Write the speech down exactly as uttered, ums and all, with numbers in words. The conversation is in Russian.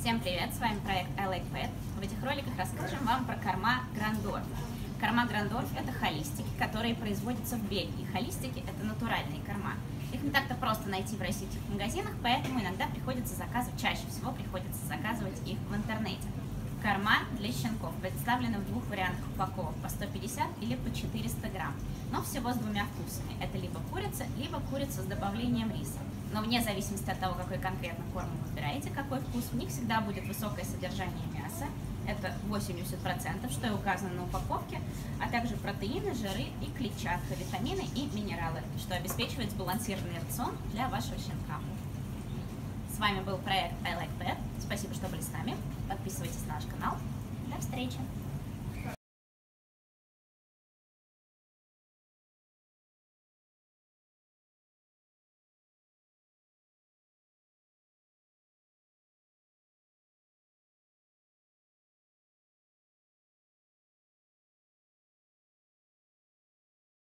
Всем привет! С вами проект iLike Pet. В этих роликах расскажем вам про корма Грандорф. Корма Грандорф – это холистики, которые производятся в Бельгии. Холистики – это натуральные корма. Их не так-то просто найти в российских магазинах, поэтому иногда приходится заказывать, чаще всего приходится заказывать их в интернете. Корма для щенков представлены в двух вариантах упаковок – по сто пятьдесят или по четыреста грамм, но всего с двумя вкусами – это либо курица, либо курица с добавлением риса. Но вне зависимости от того, какой конкретно корм вы выбираете, какой вкус, у них всегда будет высокое содержание мяса – это восемьдесят процентов, что и указано на упаковке, а также протеины, жиры и клетчатка, витамины и минералы, что обеспечивает сбалансированный рацион для вашего щенка. С вами был проект iLike Pet. Спасибо, что были с нами. Подписывайтесь на наш канал. До встречи!